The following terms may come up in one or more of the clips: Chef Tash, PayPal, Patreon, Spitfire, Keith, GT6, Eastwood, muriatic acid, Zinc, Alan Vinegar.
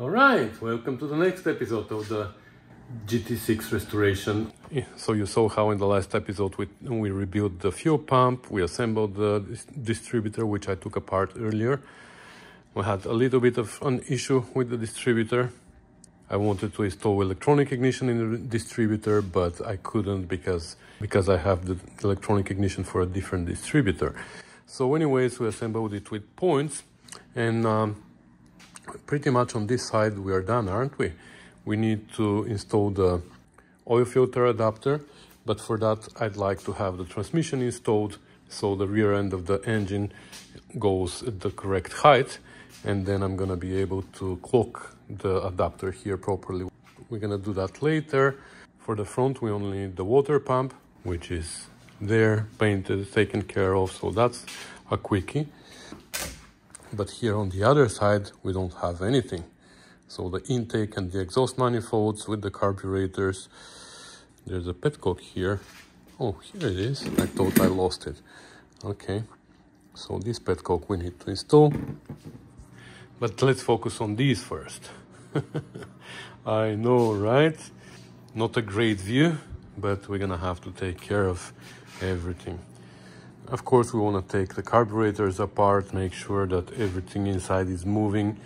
Alright, welcome to the next episode of the GT6 restoration. So you saw how in the last episode we rebuilt the fuel pump, we assembled the distributor, which I took apart earlier. We had a little bit of an issue with the distributor. I wanted to install electronic ignition in the distributor, but I couldn't because I have the electronic ignition for a different distributor. So anyways, we assembled it with points, and pretty much on this side we are done, aren't we? We need to install the oil filter adapter, but for that I'd like to have the transmission installed so the rear end of the engine goes at the correct height, and then I'm gonna be able to clock the adapter here properly. We're gonna do that later. For the front we only need the water pump, which is there, painted, taken care of, so that's a quickie. But here on the other side we don't have anything. So the intake and the exhaust manifolds with the carburetors. There's a petcock here. Oh, here it is. I thought I lost it. Okay, so this petcock we need to install. But let's focus on these first. I know, right? Not a great view, but we're gonna have to take care of everything. Of course, we want to take the carburetors apart, make sure that everything inside is moving,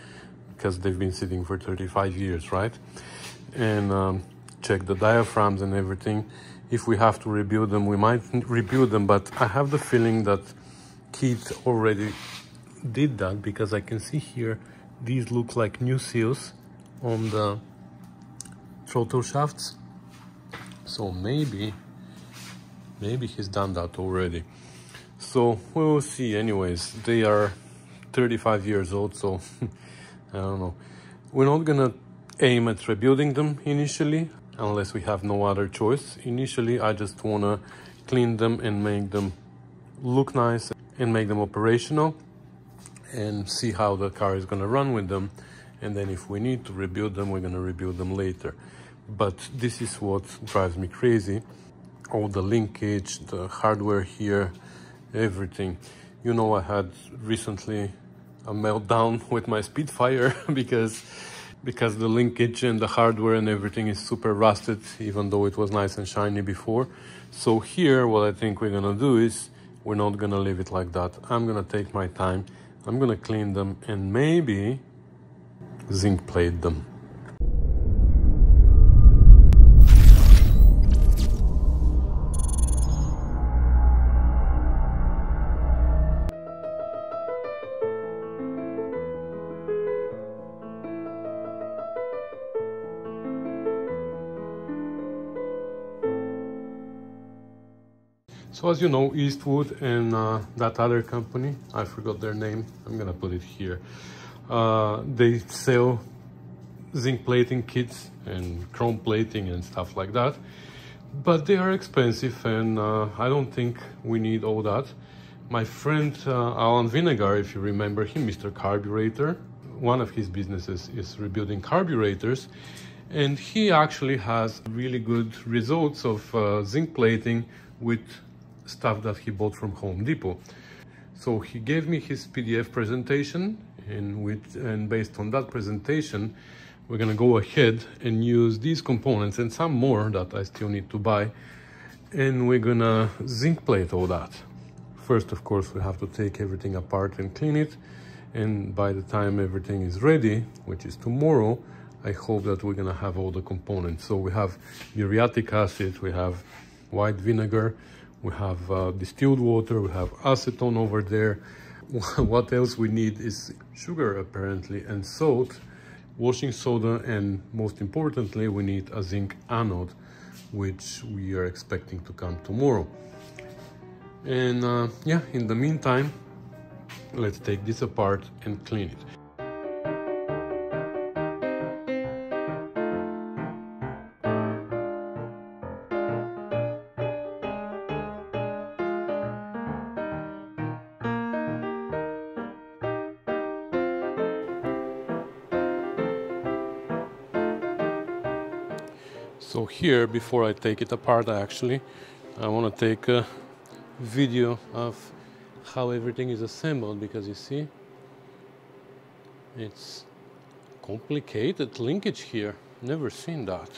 because they've been sitting for 35 years, right? And check the diaphragms and everything. If we have to rebuild them, we might rebuild them, but I have the feeling that Keith already did that, because I can see here these look like new seals on the throttle shafts. So maybe he's done that already. So we will see. Anyways, they are 35 years old, so I don't know. We're not gonna aim at rebuilding them initially, unless we have no other choice. Initially, I just wanna clean them and make them look nice and make them operational and see how the car is gonna run with them. And then if we need to rebuild them, we're gonna rebuild them later. But this is what drives me crazy. All the linkage, the hardware here, everything. You know, I had recently a meltdown with my Spitfire because the linkage and the hardware and everything is super rusted, even though it was nice and shiny before. So here, what I think we're gonna do is, we're not gonna leave it like that. I'm gonna take my time, I'm gonna clean them and maybe zinc plate them. So as you know, Eastwood and that other company, I forgot their name, I'm gonna put it here, they sell zinc plating kits and chrome plating and stuff like that, but they are expensive, and I don't think we need all that. My friend Alan Vinegar, if you remember him, Mr. Carburetor, one of his businesses is rebuilding carburetors, and he actually has really good results of zinc plating with stuff that he bought from Home Depot. So he gave me his PDF presentation, and based on that presentation we're gonna go ahead and use these components and some more that I still need to buy, and we're gonna zinc plate all that. First, of course, we have to take everything apart and clean it, and by the time everything is ready, which is tomorrow, I hope that we're gonna have all the components. So we have muriatic acid, we have white vinegar, we have distilled water, we have acetone over there. What else we need is sugar, apparently, and salt, washing soda, and most importantly, we need a zinc anode, which we are expecting to come tomorrow. And yeah, in the meantime, let's take this apart and clean it. So here, before I take it apart, I want to take a video of how everything is assembled, because you see, it's complicated linkage here. Never seen that.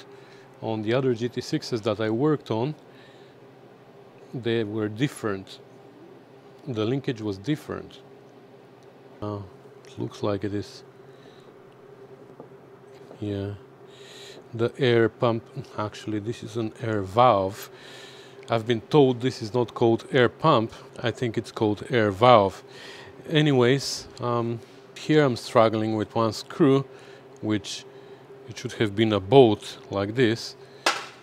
On the other GT6s that I worked on, they were different. The linkage was different. It looks like it is. Yeah. The air pump, actually this is an air valve. I've been told this is not called air pump. I think it's called air valve. Anyways, here I'm struggling with one screw, which it should have been a bolt like this,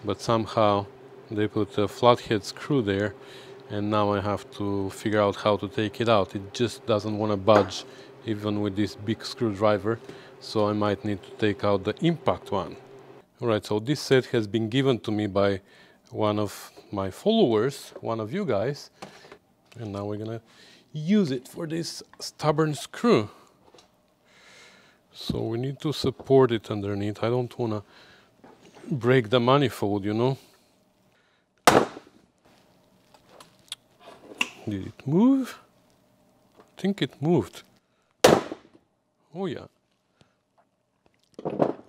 but somehow they put a flathead screw there, and now I have to figure out how to take it out. It just doesn't want to budge, even with this big screwdriver, so I might need to take out the impact one. Alright, so this set has been given to me by one of my followers, one of you guys, and now we're gonna use it for this stubborn screw. So we need to support it underneath. I don't wanna break the manifold, you know. Did it move? I think it moved. Oh yeah.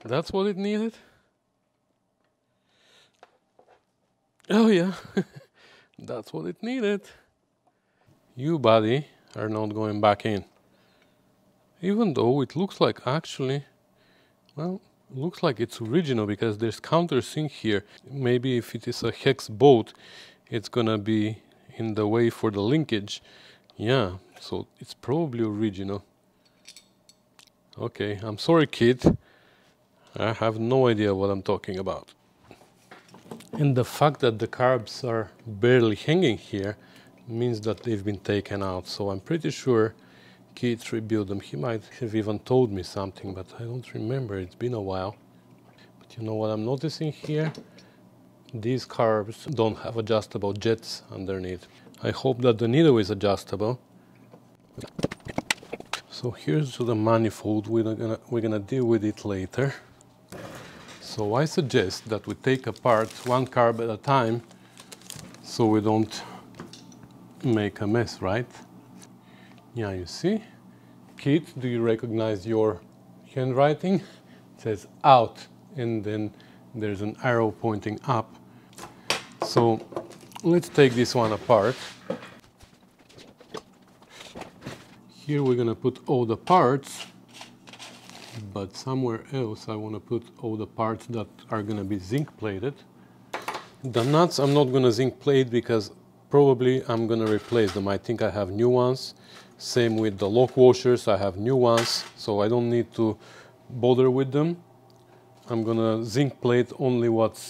That's what it needed. Oh yeah, that's what it needed. You, buddy, are not going back in. Even though it looks like actually, well, looks like it's original because there's countersink here. Maybe if it is a hex bolt, it's gonna be in the way for the linkage. Yeah, so it's probably original. Okay, I'm sorry, kid. I have no idea what I'm talking about. And the fact that the carbs are barely hanging here means that they've been taken out. So I'm pretty sure Keith rebuilt them. He might have even told me something, but I don't remember. It's been a while. But you know what I'm noticing here? These carbs don't have adjustable jets underneath. I hope that the needle is adjustable. So here's to the manifold. We're gonna deal with it later. So I suggest that we take apart one carb at a time so we don't make a mess, right? Yeah, you see? Keith, do you recognize your handwriting? It says out and then there's an arrow pointing up. So let's take this one apart. Here we're gonna put all the parts, but somewhere else I want to put all the parts that are going to be zinc plated. The nuts I'm not going to zinc plate because probably I'm going to replace them. I think I have new ones. Same with the lock washers, I have new ones, so I don't need to bother with them. I'm going to zinc plate only what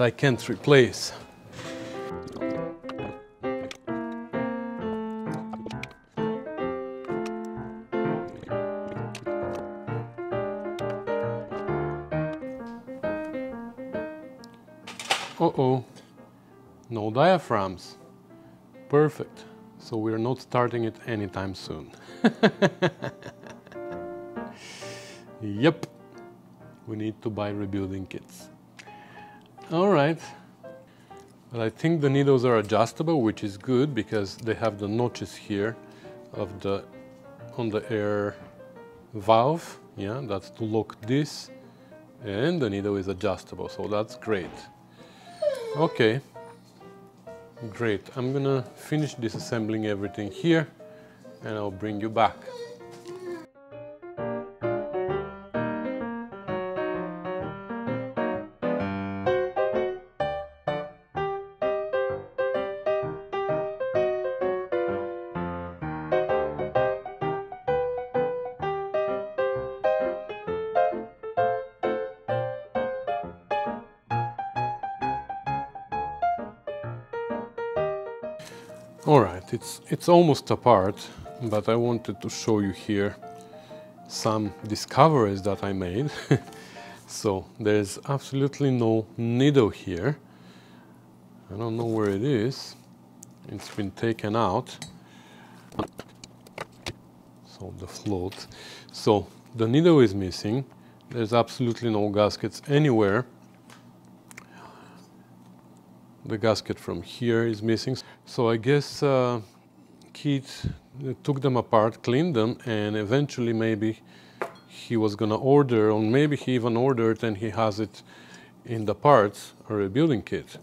I can't replace. Uh-oh, no diaphragms. Perfect. So we're not starting it anytime soon. Yep, we need to buy rebuilding kits. All right, but I think the needles are adjustable, which is good because they have the notches here of the on the air valve. Yeah, that's to lock this, and the needle is adjustable, so that's great. Okay, great. I'm gonna finish disassembling everything here and I'll bring you back. Alright, it's almost apart, but I wanted to show you here some discoveries that I made. So there's absolutely no needle here. I don't know where it is. It's been taken out. So the float. So the needle is missing. There's absolutely no gaskets anywhere. The gasket from here is missing. So I guess Keith took them apart, cleaned them, and eventually maybe he was going to order, or maybe he even ordered and he has it in the parts or a building kit.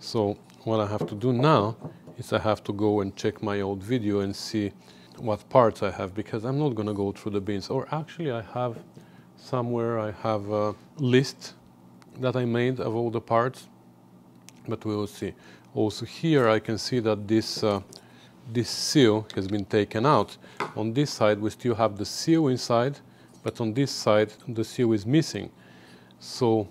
So what I have to do now is I have to go and check my old video and see what parts I have, because I'm not going to go through the bins. Or actually I have somewhere, I have a list that I made of all the parts, but we will see. Also here I can see that this seal has been taken out. On this side we still have the seal inside, but on this side the seal is missing. So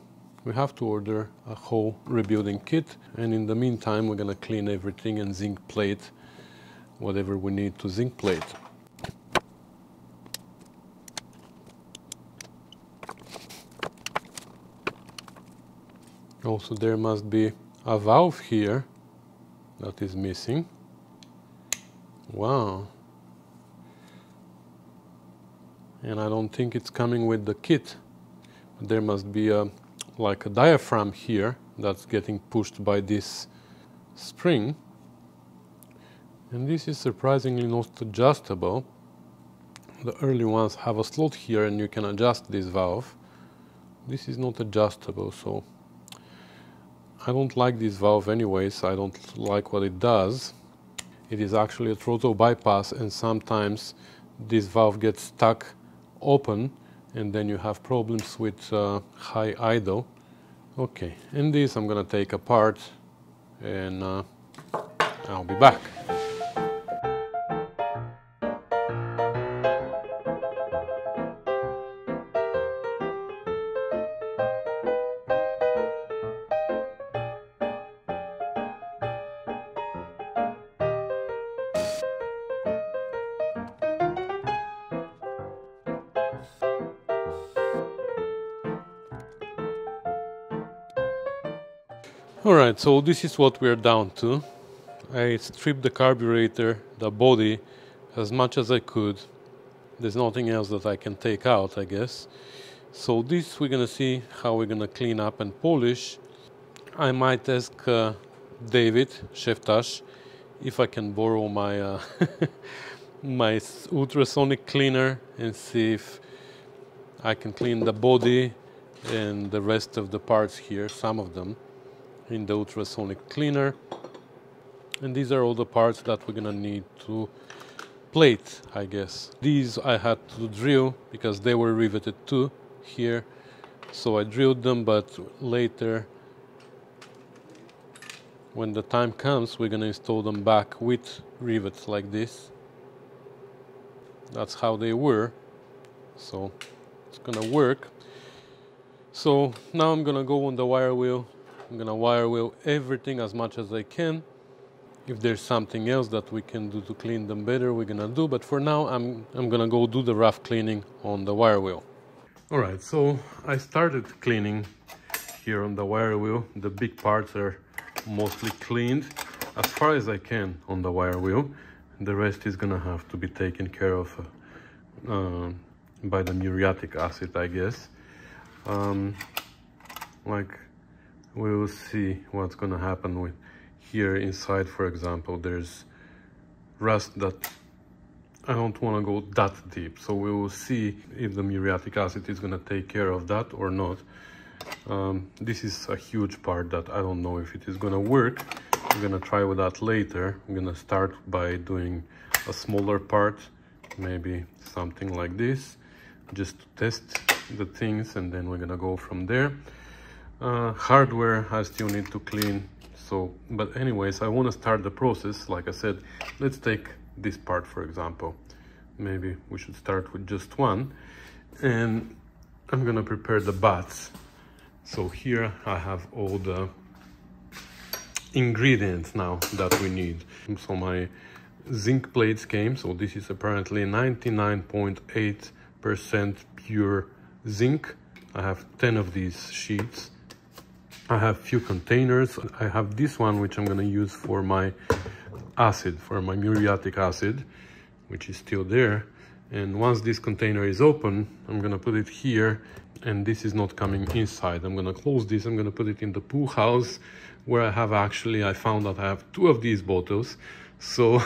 we have to order a whole rebuilding kit, and in the meantime we're gonna clean everything and zinc plate whatever we need to zinc plate. Also there must be a valve here that is missing. Wow. And I don't think it's coming with the kit. There must be like a diaphragm here that's getting pushed by this spring. And this is surprisingly not adjustable. The early ones have a slot here and you can adjust this valve. This is not adjustable, so I don't like this valve anyways. I don't like what it does. It is actually a throttle bypass, and sometimes this valve gets stuck open and then you have problems with high idle. Okay, and this I'm gonna take apart and I'll be back. Alright, so this is what we're down to. I stripped the carburetor, the body, as much as I could. There's nothing else that I can take out, I guess. So this we're gonna see how we're gonna clean up and polish. I might ask David, Chef Tash, if I can borrow my, my ultrasonic cleaner and see if I can clean the body and the rest of the parts here, some of them, in the ultrasonic cleaner. And these are all the parts that we're gonna need to plate, I guess. These I had to drill because they were riveted too here. So I drilled them, but later when the time comes, we're gonna install them back with rivets like this. That's how they were. So it's gonna work. So now I'm gonna go on the wire wheel. I'm gonna wire wheel everything as much as I can. If there's something else that we can do to clean them better, we're gonna do. But for now, I'm gonna go do the rough cleaning on the wire wheel. All right, so I started cleaning here on the wire wheel. The big parts are mostly cleaned as far as I can on the wire wheel. The rest is gonna have to be taken care of by the muriatic acid, I guess. We will see what's gonna happen with here inside. For example, there's rust that I don't wanna go that deep. So we will see if the muriatic acid is gonna take care of that or not. This is a huge part that I don't know if it is gonna work. I'm gonna try with that later. I'm gonna start by doing a smaller part, maybe something like this, just to test the things, and then we're gonna go from there. Hardware I still need to clean, so but anyways I want to start the process. Like I said, let's take this part for example. Maybe we should start with just one, and I'm gonna prepare the baths. So here I have all the ingredients now that we need. So my zinc plates came, so this is apparently 99.8% pure zinc. I have 10 of these sheets. I have few containers. I have this one, which I'm gonna use for my acid, for my muriatic acid, which is still there. And once this container is open, I'm gonna put it here, and this is not coming inside. I'm gonna close this, I'm gonna put it in the pool house, where I found that I have two of these bottles. so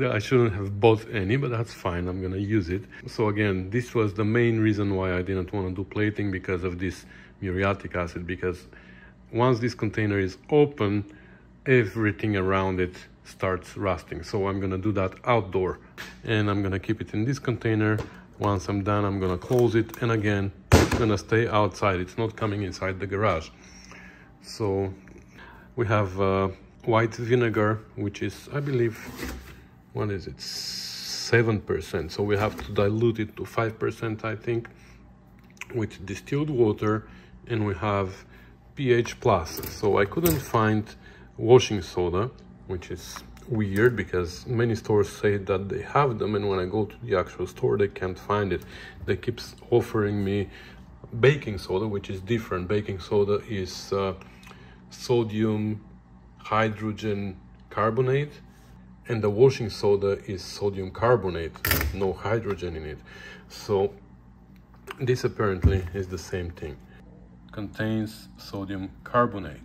I shouldn't have bought any, but that's fine, I'm gonna use it. So again, this was the main reason why I didn't want to do plating, because of this muriatic acid, because once this container is open, everything around it starts rusting. So I'm gonna do that outdoor, and I'm gonna keep it in this container. Once I'm done, I'm gonna close it, and again, it's gonna stay outside, it's not coming inside the garage. So we have white vinegar, which is, I believe, what is it, 7%, so we have to dilute it to 5%, I think, with distilled water, and we have pH plus. So I couldn't find washing soda, which is weird because many stores say that they have them, and when I go to the actual store, they can't find it. They keep offering me baking soda, which is different. Baking soda is sodium hydrogen carbonate, and the washing soda is sodium carbonate, no hydrogen in it. So this apparently is the same thing, contains sodium carbonate.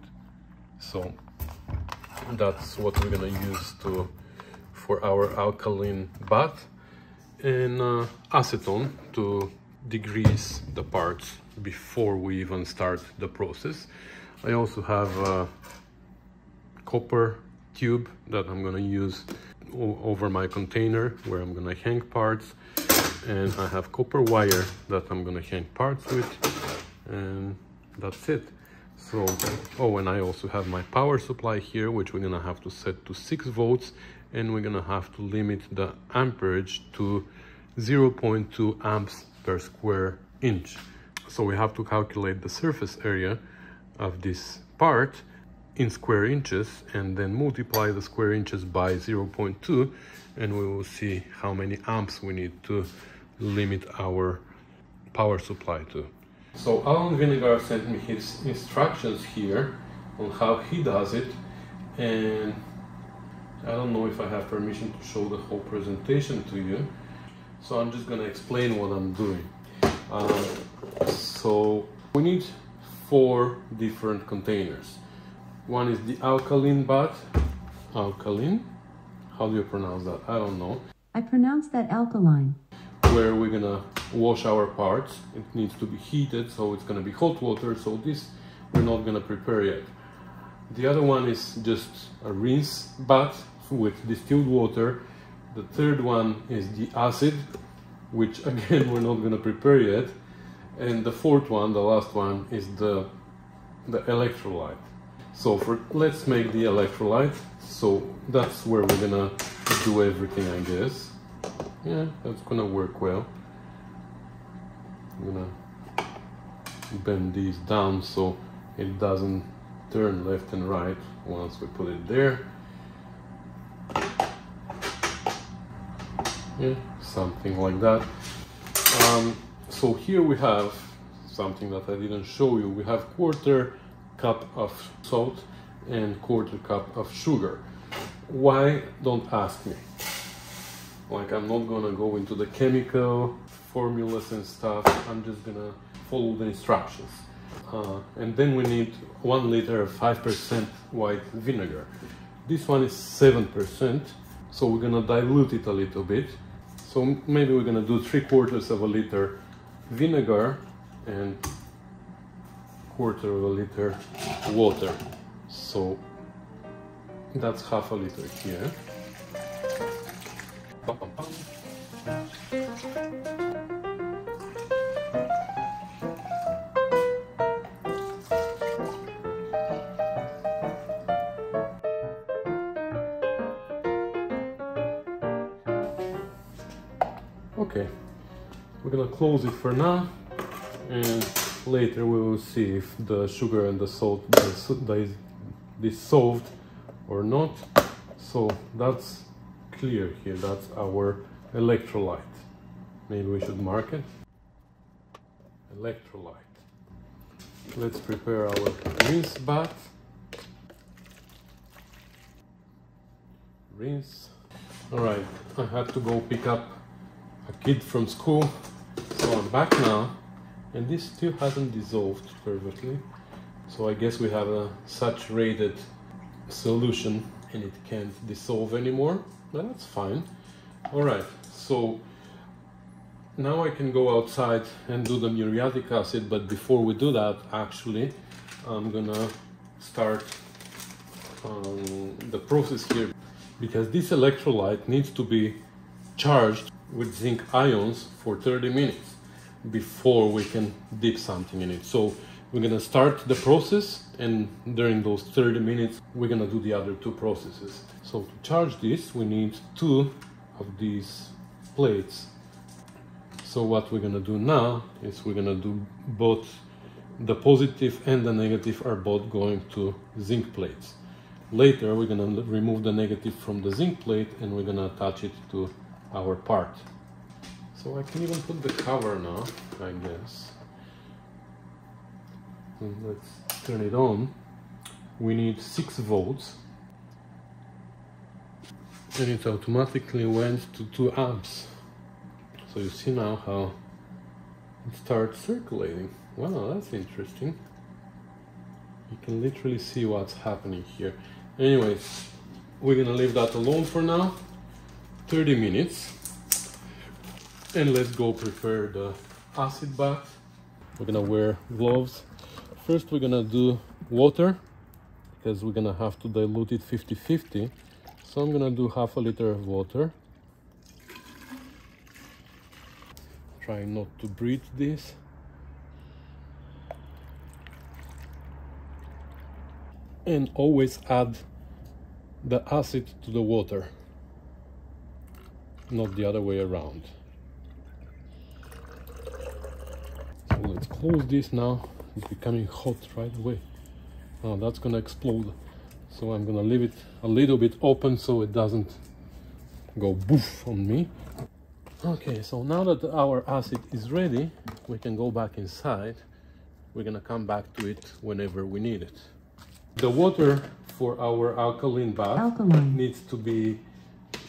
So that's what we're gonna use for our alkaline bath, and acetone to degrease the parts before we even start the process. I also have a copper tube that I'm gonna use over my container where I'm gonna hang parts, and I have copper wire that I'm gonna hang parts with, and that's it. So, oh, and I also have my power supply here, which we're gonna have to set to 6 volts, and we're gonna have to limit the amperage to 0.2 amps per square inch. So we have to calculate the surface area of this part in square inches, and then multiply the square inches by 0.2, and we will see how many amps we need to limit our power supply to. So Alan Vinegar sent me his instructions here on how he does it, and I don't know if I have permission to show the whole presentation to you, so I'm just going to explain what I'm doing. So we need 4 different containers. One is the alkaline bath. Alkaline? How do you pronounce that? I don't know. I pronounce that alkaline. Where we're gonna wash our parts. It needs to be heated, so it's gonna be hot water, so this we're not gonna prepare yet. The other one is just a rinse bath with distilled water. The third one is the acid, which again we're not gonna prepare yet. And the fourth one, the last one, is the electrolyte. So let's make the electrolyte. So that's where we're gonna do everything, I guess. Yeah, that's gonna work well. I'm gonna bend these down so it doesn't turn left and right once we put it there. Yeah, something like that. So here we have something that I didn't show you. We have 1/4 cup of salt and 1/4 cup of sugar. Why? Don't ask me. Like, I'm not gonna go into the chemical formulas and stuff, I'm just gonna follow the instructions. And then we need 1 liter of 5% white vinegar. This one is 7%, so we're gonna dilute it a little bit. So maybe we're gonna do 3/4 of a liter vinegar and 1/4 of a liter water. So that's 1/2 liter here. Okay, we're gonna close it for now, and later we will see if the sugar and the salt is dissolved or not. So that's clear here, that's our electrolyte. Maybe we should mark it. Electrolyte. Let's prepare our rinse bath. Rinse. All right, I had to go pick up a kid from school, so I'm back now, and this still hasn't dissolved perfectly. So I guess we have a saturated solution and it can't dissolve anymore, but that's fine. All right, so now I can go outside and do the muriatic acid, but before we do that, actually, I'm gonna start the process here, because this electrolyte needs to be charged with zinc ions for 30 minutes before we can dip something in it. So we're gonna start the process, and during those 30 minutes we're gonna do the other two processes. So to charge this we need two of these plates. So what we're gonna do now is we're gonna do both. The positive and the negative are both going to zinc plates. Later we're gonna remove the negative from the zinc plate and we're gonna attach it to our part. So I can even put the cover now, I guess. And let's turn it on. We need 6 volts. And it automatically went to 2 amps. So you see now how it starts circulating. Wow, that's interesting. You can literally see what's happening here. Anyways, we're gonna leave that alone for now. 30 minutes, and let's go prepare the acid bath. We're gonna wear gloves. First we're gonna do water, because we're gonna have to dilute it 50-50. So I'm gonna do half a liter of water. Try not to breathe this. And always add the acid to the water, not the other way around. So let's close this now. It's becoming hot right away. Now that's gonna explode. So I'm gonna leave it a little bit open so it doesn't go boof on me. Okay, so now that our acid is ready, we can go back inside. We're gonna come back to it whenever we need it. The water for our alkaline bath needs to be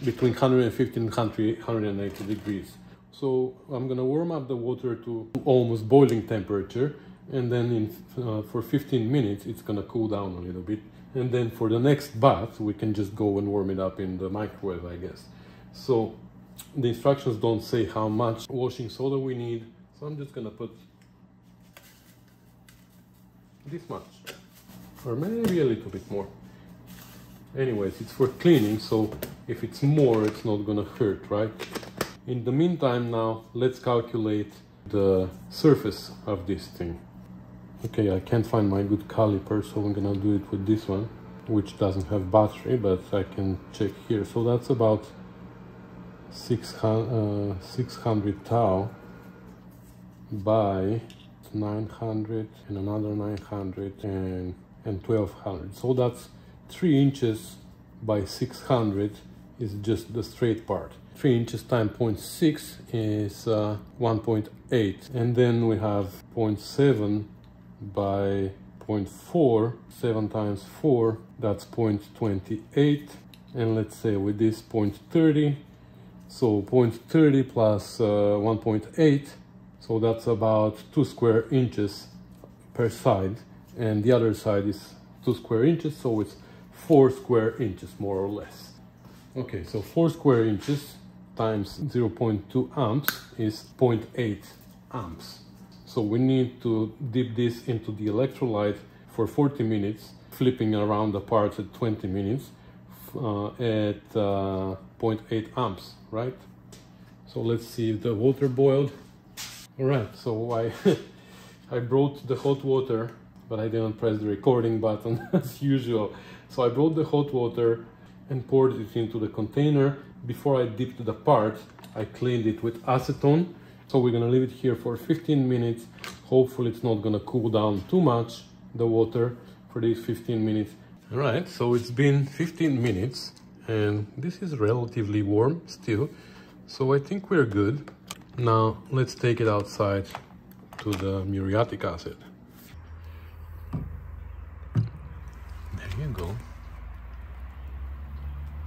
between 150 and 180 degrees. So I'm gonna warm up the water to almost boiling temperature, and then for 15 minutes it's gonna cool down a little bit, and then for the next bath we can just go and warm it up in the microwave, I guess. So the instructions don't say how much washing soda we need, so I'm just gonna put this much, or maybe a little bit more. Anyways, it's for cleaning, so if it's more, it's not gonna hurt, right? In the meantime now, let's calculate the surface of this thing. Okay, I can't find my good caliper, so I'm gonna do it with this one, which doesn't have battery, but I can check here. So that's about 600 tau by 900 and another 900 and 1200. So that's 3 inches by 600 is just the straight part. 3 inches times 0.6 is 1.8, and then we have 0.7 by 0.4. 7 times 4, that's 0.28, and let's say with this 0.30, so 0.30 plus 1.8, so that's about 2 square inches per side, and the other side is 2 square inches, so it's 4 square inches more or less. Okay, so 4 square inches times 0.2 amps is 0.8 amps. So we need to dip this into the electrolyte for 40 minutes, flipping around the parts at 20 minutes at 0.8 amps, right? So let's see if the water boiled. All right, so I brought the hot water, but I didn't press the recording button as usual. So I brought the hot water and poured it into the container. Before I dipped the part, I cleaned it with acetone. So we're gonna leave it here for 15 minutes. Hopefully it's not gonna cool down too much, the water, for these 15 minutes. All right, so it's been 15 minutes and this is relatively warm still. So I think we're good. Now let's take it outside to the muriatic acid. There you go.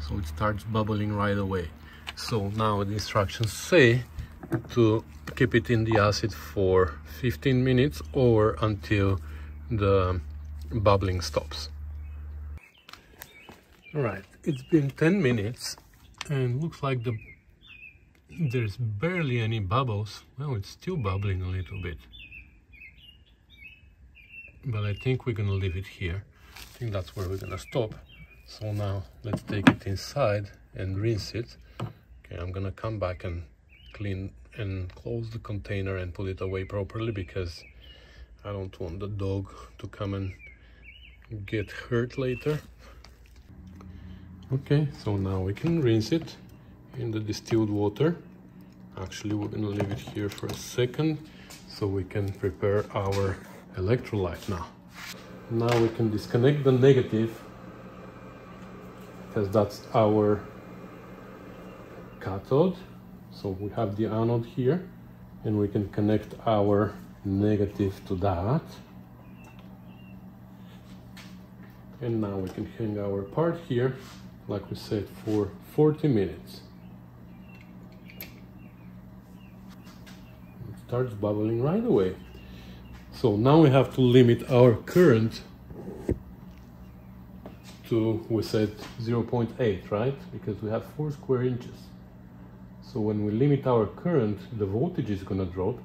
So it starts bubbling right away. So now the instructions say to keep it in the acid for 15 minutes or until the bubbling stops. Right, it's been 10 minutes and looks like there's barely any bubbles. Well, it's still bubbling a little bit, but I think we're gonna leave it here. I think that's where we're gonna stop. So now let's take it inside and rinse it. Okay, I'm gonna come back and clean and close the container and put it away properly, because I don't want the dog to come and get hurt later. Okay, so now we can rinse it in the distilled water. Actually, we're gonna leave it here for a second so we can prepare our electrolyte now. Now we can disconnect the negative, because that's our cathode. So we have the anode here, and we can connect our negative to that. And now we can hang our part here, like we said, for 40 minutes. It starts bubbling right away. So now we have to limit our current to, we said 0.8, right? Because we have 4 square inches. So when we limit our current, the voltage is gonna drop.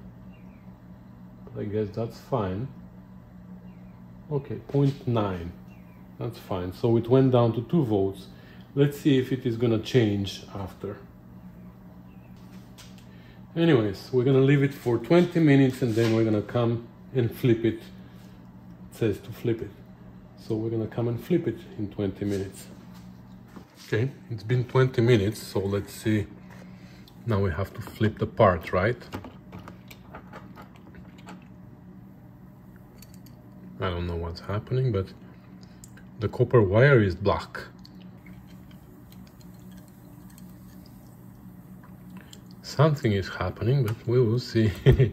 But I guess that's fine. Okay, 0.9, that's fine. So it went down to 2 volts. Let's see if it is gonna change after. Anyways, we're gonna leave it for 20 minutes and then we're gonna come and flip it. It says to flip it. So we're gonna come and flip it in 20 minutes. Okay, it's been 20 minutes, so let's see. Now we have to flip the part, right? I don't know what's happening, but the copper wire is black. Something is happening, but we will see. Okay.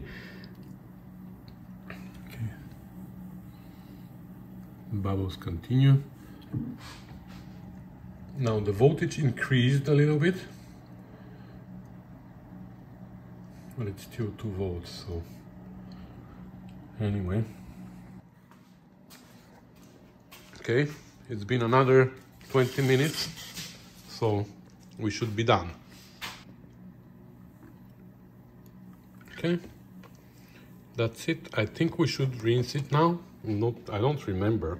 Bubbles continue. Now the voltage increased a little bit. But it's still 2 volts, so anyway. Okay, it's been another 20 minutes, so we should be done. Okay, that's it. I think we should rinse it now. I don't remember.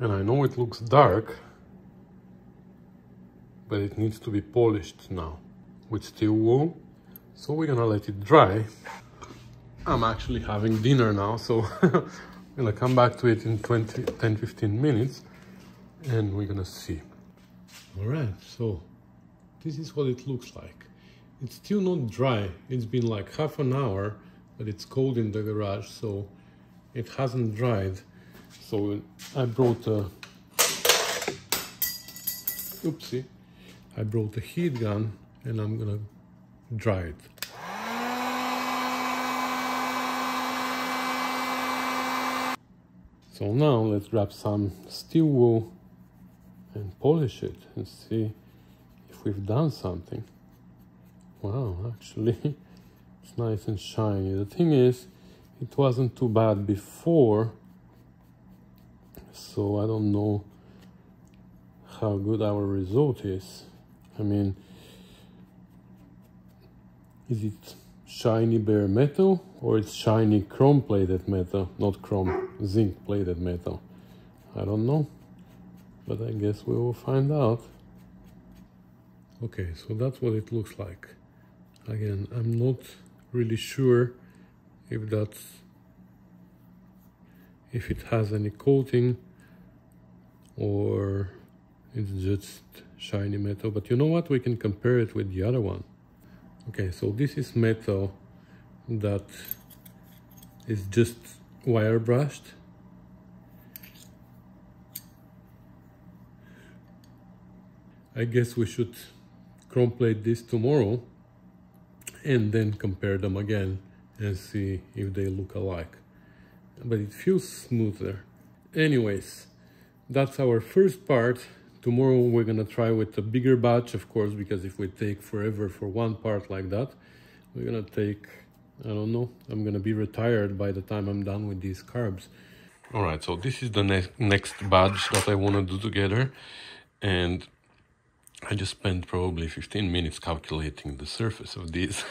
And I know it looks dark, but it needs to be polished now with steel wool. So we're gonna let it dry. I'm actually having dinner now, so I'm gonna come back to it in 10-15 minutes and we're gonna see. All right, so this is what it looks like. It's still not dry. It's been like half an hour, but it's cold in the garage, so it hasn't dried. So I brought a heat gun and I'm gonna dry it. So now let's grab some steel wool and polish it and see if we've done something. Wow, actually it's nice and shiny. The thing is, it wasn't too bad before. So I don't know how good our result is. I mean, is it shiny bare metal or it's shiny chrome-plated metal? Not chrome, zinc-plated metal. I don't know, but I guess we will find out. Okay, so that's what it looks like. Again, I'm not really sure if that's, if it has any coating or it's just shiny metal, but you know what, we can compare it with the other one. Okay, so this is metal that is just wire brushed, I guess. We should chrome plate this tomorrow and then compare them again and see if they look alike, but it feels smoother. Anyways, that's our first part. Tomorrow we're gonna try with a bigger batch, of course, because if we take forever for one part like that, we're gonna take I don't know. I'm gonna be retired by the time I'm done with these carbs. All right, so this is the next batch that I want to do together, and I just spent probably 15 minutes calculating the surface of this.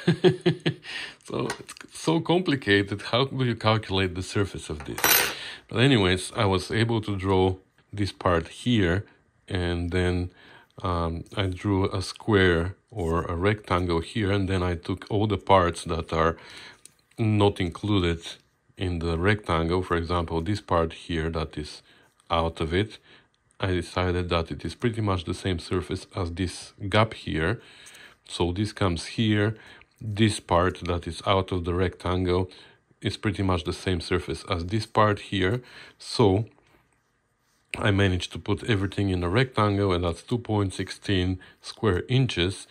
So it's so complicated. How do you calculate the surface of this? But anyways, I was able to draw this part here, and then I drew a square or a rectangle here, and then I took all the parts that are not included in the rectangle. For example, this part here that is out of it, I decided that it is pretty much the same surface as this gap here. So this comes here. This part that is out of the rectangle is pretty much the same surface as this part here. So I managed to put everything in a rectangle, and that's 2.16 square inches.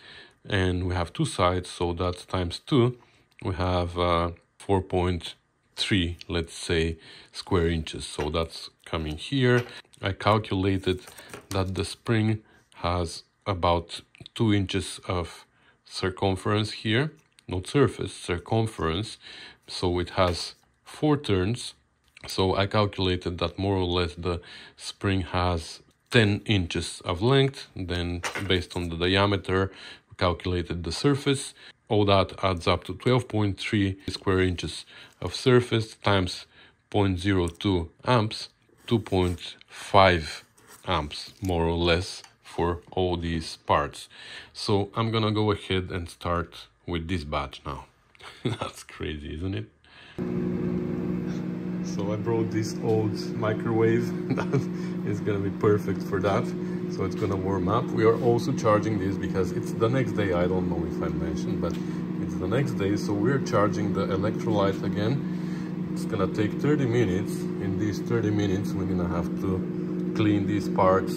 And we have two sides, so that's times 2. We have 4.3, let's say, square inches. So that's coming here. I calculated that the spring has about 2 inches of circumference here, not surface, circumference. So it has 4 turns. So I calculated that more or less the spring has 10 inches of length. Then based on the diameter, we calculated the surface. All that adds up to 12.3 square inches of surface times 0.02 amps, 2.5 amps more or less for all these parts. So I'm gonna go ahead and start with this batch now. That's crazy, isn't it? So I brought this old microwave that is gonna be perfect for that. So it's gonna warm up. We are also charging this because it's the next day. I don't know if I mentioned, but it's the next day. So we're charging the electrolyte again. It's gonna take 30 minutes. In these 30 minutes, we're gonna have to clean these parts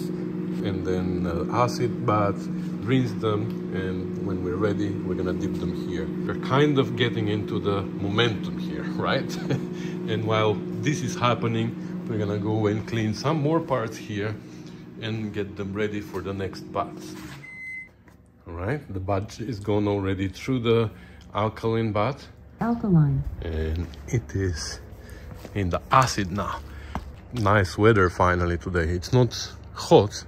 and then acid bath, rinse them, and when we're ready, we're gonna dip them here. We're kind of getting into the momentum here, right? And while this is happening, we're gonna go and clean some more parts here and get them ready for the next batch. All right, the batch is gone already through the alkaline bath. Alkaline, and it is in the acid now. Nice weather finally today. It's not hot,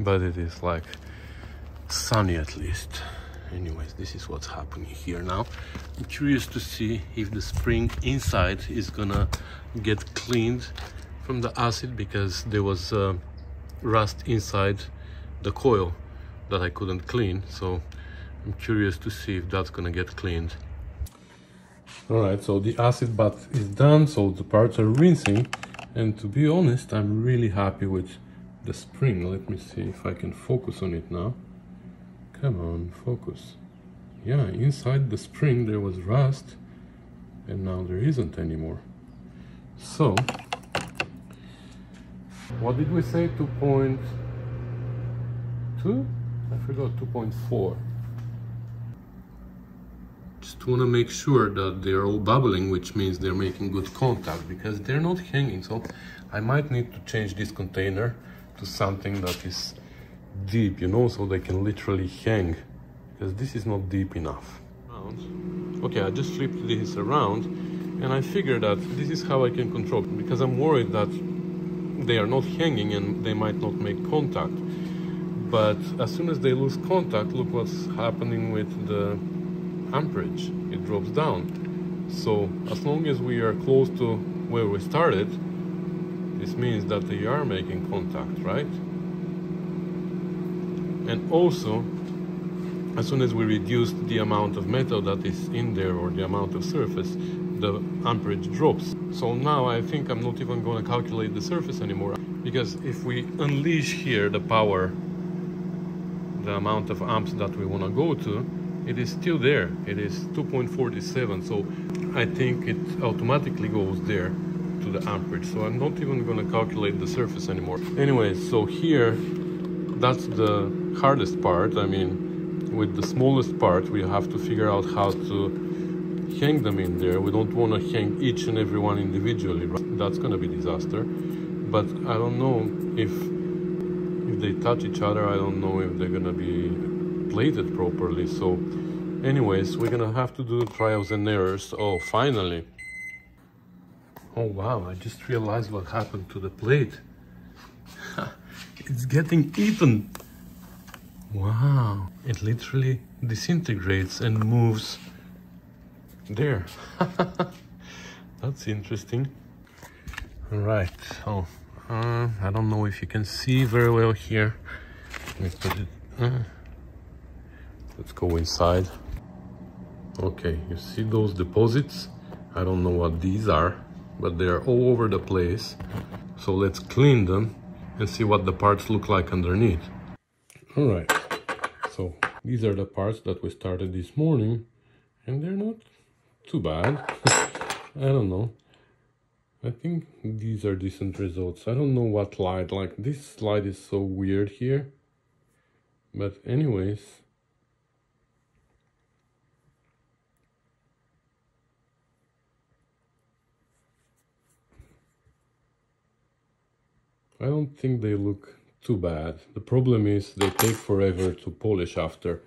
but it is like sunny at least. Anyways, this is what's happening here now. I'm curious to see if the spring inside is gonna get cleaned from the acid, because there was rust inside the coil that I couldn't clean. So I'm curious to see if that's gonna get cleaned. All right, so the acid bath is done, so the parts are rinsing, and to be honest, I'm really happy with the spring. Let me see if I can focus on it now. Come on, focus. Yeah, inside the spring there was rust, and now there isn't anymore. So, what did we say, 2.2? I forgot, 2.4. Just want to make sure that they're all bubbling, which means they're making good contact, because they're not hanging. So I might need to change this container to something that is deep, you know, so they can literally hang, because this is not deep enough. Okay, I just flipped this around, and I figured that this is how I can control, because I'm worried that they are not hanging and they might not make contact. But as soon as they lose contact, look what's happening with the amperage. It drops down. So as long as we are close to where we started, this means that they are making contact, right? And also, as soon as we reduce the amount of metal that is in there, or the amount of surface, the amperage drops. So now I think I'm not even going to calculate the surface anymore, because if we unleash here the power, the amount of amps that we want to go to, it is still there. It is 2.47, so I think it automatically goes there to the amperage. So I'm not even going to calculate the surface anymore. Anyway, so here, that's the hardest part. I mean, with the smallest part, we have to figure out how to hang them in there. We don't want to hang each and every one individually, right? That's going to be a disaster. But I don't know if they touch each other. I don't know if they're going to be plated properly, so Anyways, we're gonna have to do trials and errors. Oh, finally. Oh wow, I just realized what happened to the plate. It's getting eaten. Wow, it literally disintegrates and moves there. That's interesting. All right, so I don't know if you can see very well here. Let's put it, let's go inside. Okay, you see those deposits? I don't know what these are, but they are all over the place. So let's clean them and see what the parts look like underneath. All right, so these are the parts that we started this morning, and they're not too bad. I don't know. I think these are decent results. I don't know what light, like this slide is so weird here. But anyways. I don't think they look too bad. The problem is they take forever to polish after.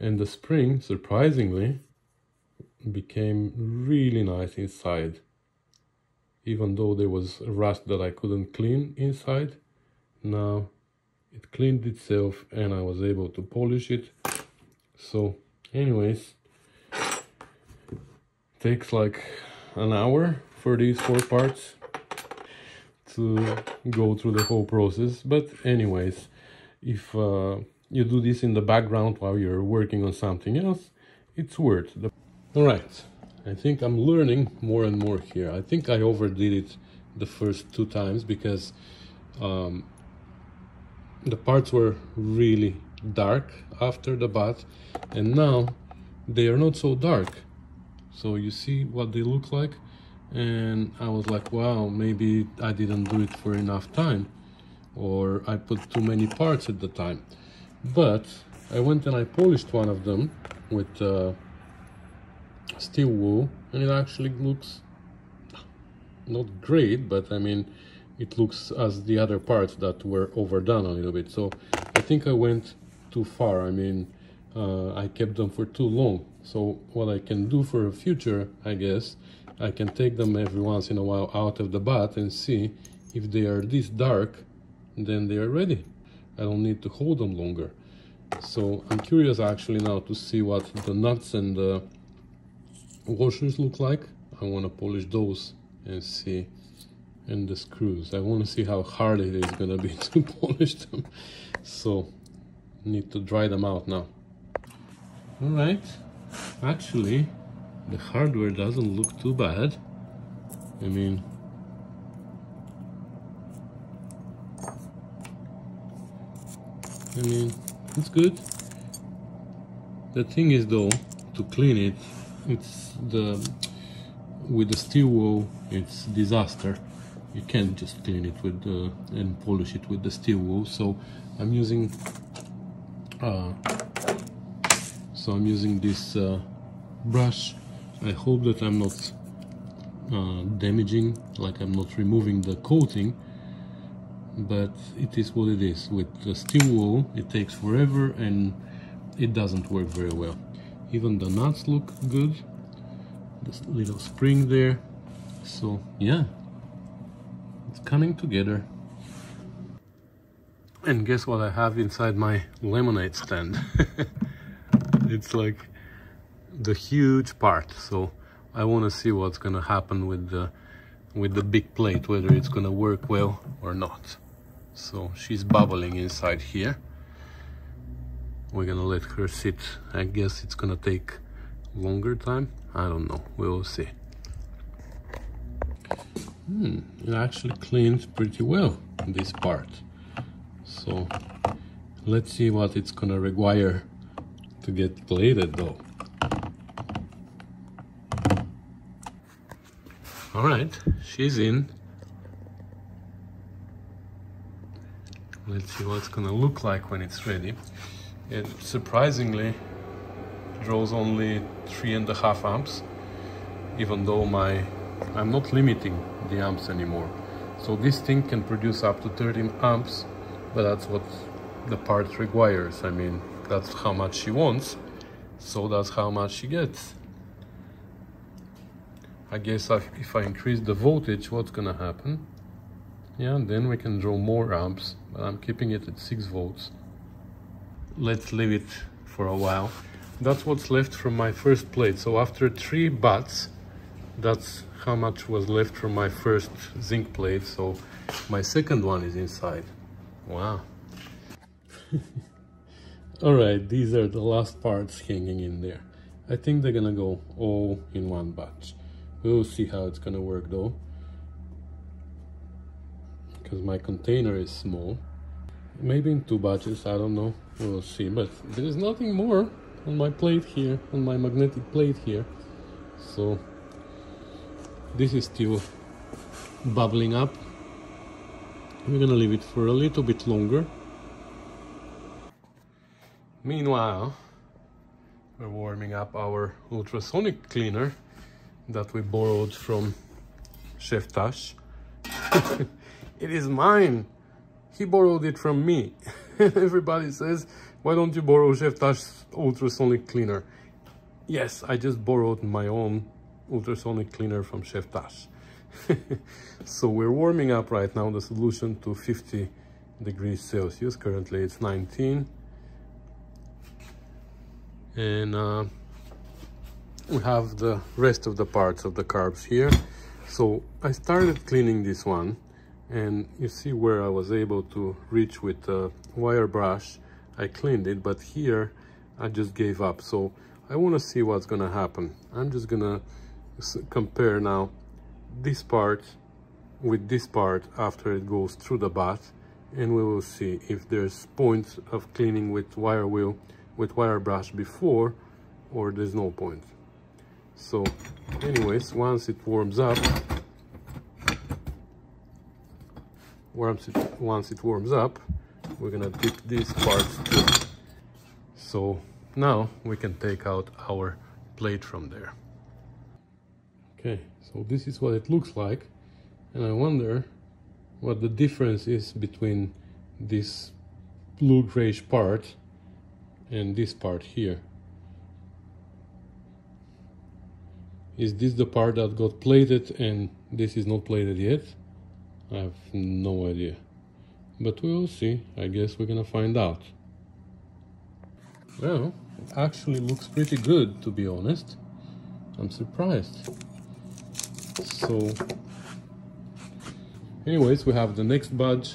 And the spring, surprisingly, became really nice inside. Even though there was rust that I couldn't clean inside, now it cleaned itself and I was able to polish it. So anyways, takes like an hour for these four parts to go through the whole process. But anyways, if you do this in the background while you're working on something else, it's worth it. All right. I think I'm learning more and more here. I think I overdid it the first two times because the parts were really dark after the bath, and now they are not so dark. So you see what they look like, and I was like, wow, maybe I didn't do it for enough time, or I put too many parts at the time. But I went and I polished one of them with steel wool, and it actually looks not great, but I mean it looks as the other parts that were overdone a little bit. So I think I went too far. I mean I kept them for too long. So what I can do for the future, I guess, I can take them every once in a while out of the bath and see if they are this dark, then they are ready. I don't need to hold them longer. So I'm curious actually now to see what the nuts and the washers look like. I want to polish those and see, and the screws. I want to see how hard it is gonna be to polish them. So need to dry them out now. All right, actually the hardware doesn't look too bad. I mean, it's good. The thing is though, to clean it, it's with the steel wool, it's disaster. You can't just clean it with and polish it with the steel wool. So I'm using this brush. I hope that I'm not damaging, like I'm not removing the coating, but it is what it is. With the steel wool it takes forever and it doesn't work very well. Even the nuts look good, this little spring there. So yeah, it's coming together. And guess what I have inside my lemonade stand? It's like the huge part. So I want to see what's gonna happen with the big plate, whether it's gonna work well or not. So she's bubbling inside here. We're gonna let her sit. I guess it's gonna take longer time. I don't know, we'll see. It actually cleans pretty well, this part. So let's see what it's gonna require to get plated though. All right, she's in. Let's see what it's gonna look like when it's ready. It surprisingly draws only 3.5 amps, even though I'm not limiting the amps anymore. So this thing can produce up to 13 amps, but that's what the part requires. I mean, that's how much she wants. so that's how much she gets. I guess if I increase the voltage, what's gonna happen? Yeah, then we can draw more amps, but I'm keeping it at 6 volts. Let's leave it for a while. That's what's left from my first plate. So after 3 bats, that's how much was left from my first zinc plate. So my second one is inside. Wow. All right, these are the last parts hanging in there. I think they're gonna go all in one batch. We'll see how it's gonna work though, because my container is small. Maybe in 2 batches, I don't know, we'll see. But there's nothing more on my plate here, on my magnetic plate here. So this is still bubbling up. We're gonna leave it for a little bit longer. Meanwhile, we're warming up our ultrasonic cleaner that we borrowed from Chef Tash. It is mine. He borrowed it from me. Everybody says, why don't you borrow Chef Tash's ultrasonic cleaner? Yes, I just borrowed my own ultrasonic cleaner from Chef Tash. So we're warming up right now the solution to 50 degrees Celsius. Currently it's 19. And we have the rest of the parts of the carbs here. So I started cleaning this one, and you see where I was able to reach with a wire brush. I cleaned it, but here I just gave up. So I want to see what's going to happen. I'm just going to compare now this part with this part after it goes through the bath, and we will see if there's points of cleaning with wire brush before, or there's no point. So anyways, once it warms up, we're gonna dip these parts too. So now we can take out our plate from there. Okay, so this is what it looks like, and I wonder what the difference is between this blue grayish part and this part here. Is this the part that got plated and this is not plated yet? I have no idea, but we will see. I guess we're gonna find out. Well, it actually looks pretty good, to be honest. I'm surprised. So anyways, we have the next batch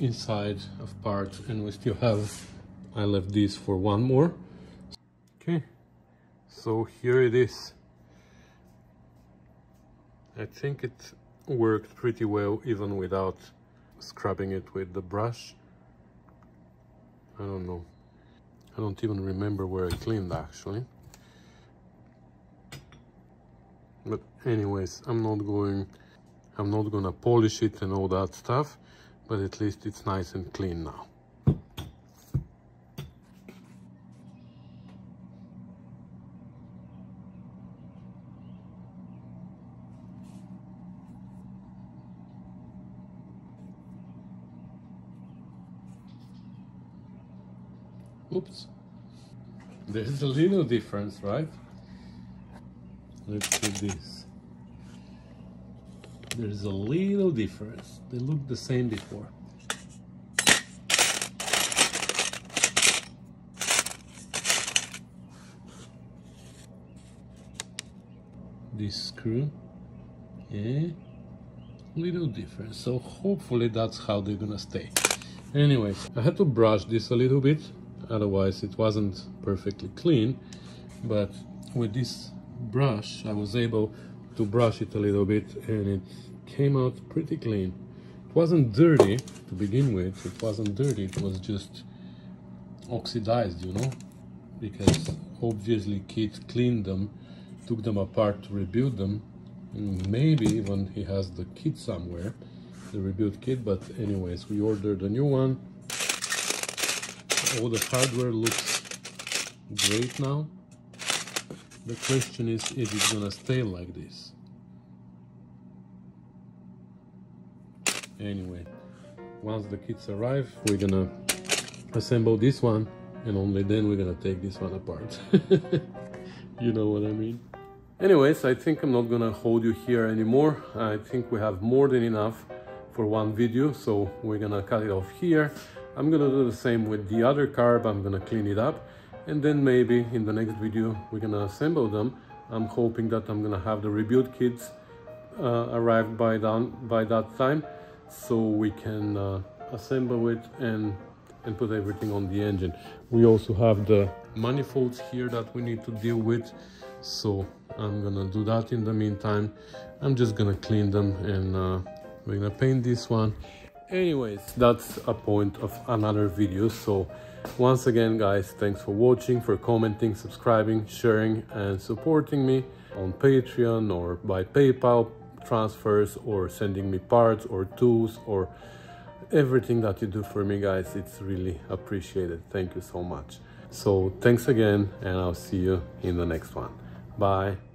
inside of parts, and we still have, I left this for one more. Okay, so here it is. I think it worked pretty well even without scrubbing it with the brush. I don't know, I don't even remember where I cleaned actually. But anyways, I'm not gonna polish it and all that stuff, but at least it's nice and clean now. Oops, there's a little difference, right? Let's do this. There's a little difference. They looked the same before. This screw, yeah, little difference. So hopefully that's how they're gonna stay. Anyway, I had to brush this a little bit. Otherwise it wasn't perfectly clean, but with this brush I was able to brush it a little bit, and it came out pretty clean. It wasn't dirty to begin with, it wasn't dirty, it was just oxidized, you know, because obviously Keith cleaned them, took them apart to rebuild them, and maybe even he has the kit somewhere, the rebuild kit. But anyways, we ordered a new one. All the hardware looks great now. The question is it gonna stay like this? Anyway, once the kits arrive, we're gonna assemble this one and only then we're gonna take this one apart. You know what I mean? Anyways, I think I'm not gonna hold you here anymore. I think we have more than enough for one video, so we're gonna cut it off here. I'm gonna do the same with the other carb. I'm gonna clean it up, and then maybe in the next video we're gonna assemble them. I'm hoping that I'm gonna have the rebuild kits arrived by that time, so we can assemble it and put everything on the engine. We also have the manifolds here that we need to deal with, so I'm gonna do that in the meantime. I'm just gonna clean them, and we're gonna paint this one. Anyways, that's a point of another video. So once again, guys, thanks for watching, for commenting, subscribing, sharing, and supporting me on Patreon or by PayPal transfers, or sending me parts or tools, or everything that you do for me, guys. It's really appreciated. Thank you so much. So thanks again, and I'll see you in the next one. Bye.